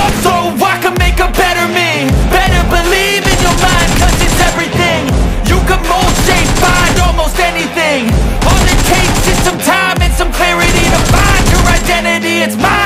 up so I can make a better me. Better believe in your mind, cause it's everything. You can mold, shape, find almost anything. All it takes is some time and some clarity to find your identity. It's mine.